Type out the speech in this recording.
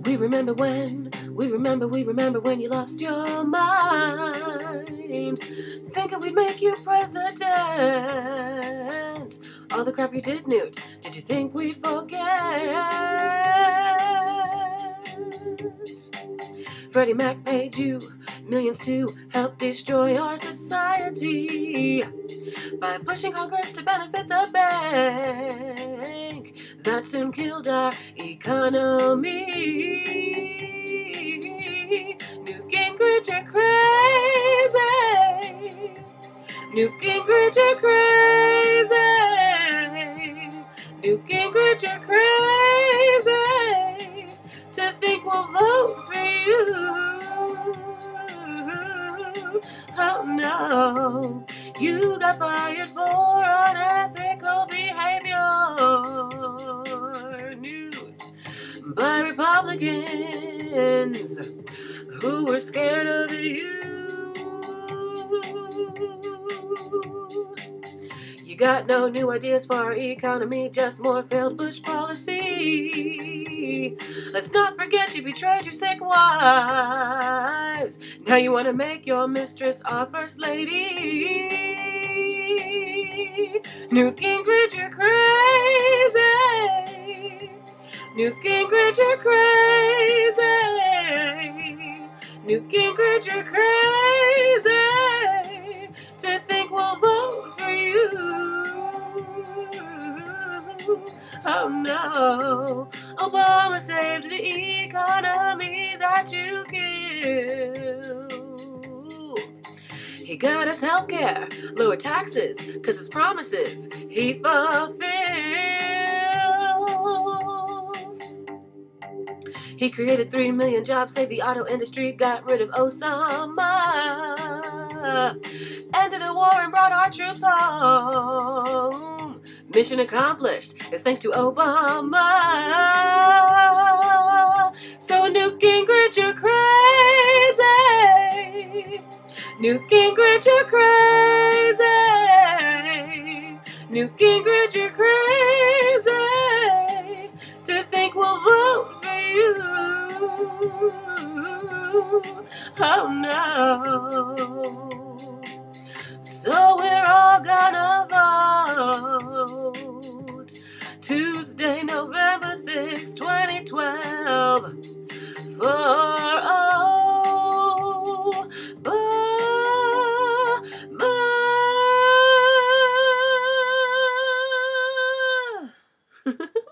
We remember when you lost your mind, thinking we'd make you president. All the crap you did, Newt, did you think we'd forget? Freddie Mac paid you millions to help destroy our society by pushing Congress to benefit the bank. That soon killed our economy. Newt Gingrich, you're crazy. Newt Gingrich, you're crazy. Newt Gingrich, you're crazy to think we'll vote for you. Oh no, you got fired for unethical behavior, Newt, by Republicans who were scared of you. You got no new ideas for our economy, just more failed Bush policy. Let's not forget you betrayed your sick wives. Now you want to make your mistress our first lady. Newt Gingrich, you're crazy. Newt Gingrich, you're crazy. Newt Gingrich, you're crazy to think we'll vote for you. Oh no, Obama saved the economy that you killed. He got us healthcare, lower taxes, 'cause his promises he fulfills. He created 3 million jobs, saved the auto industry, got rid of Osama, ended a war and brought our troops home. Mission accomplished. It's thanks to Obama. So Newt Gingrich, you're crazy. Newt Gingrich, you're crazy. Newt Gingrich, you're crazy to think we'll vote for you. Oh no. So we're all gonna vote Tuesday, November 6, 2012 for Obama.